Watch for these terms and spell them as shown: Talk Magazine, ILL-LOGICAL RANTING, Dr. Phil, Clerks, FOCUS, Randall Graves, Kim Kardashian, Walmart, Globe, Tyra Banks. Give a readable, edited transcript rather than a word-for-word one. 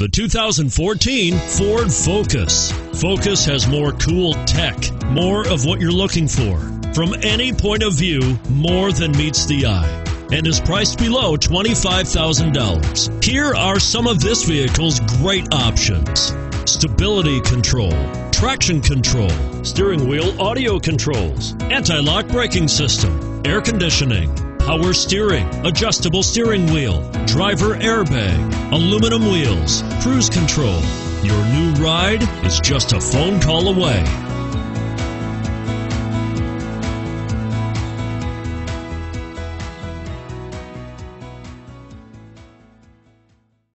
The 2014 Ford Focus. Focus has more cool tech, more of what you're looking for. From any point of view, more than meets the eye. And is priced below $25,000. Here are some of this vehicle's great options. Stability control, traction control, steering wheel audio controls, anti-lock braking system, air conditioning, power steering, adjustable steering wheel, driver airbag, aluminum wheels, cruise control. Your new ride is just a phone call away.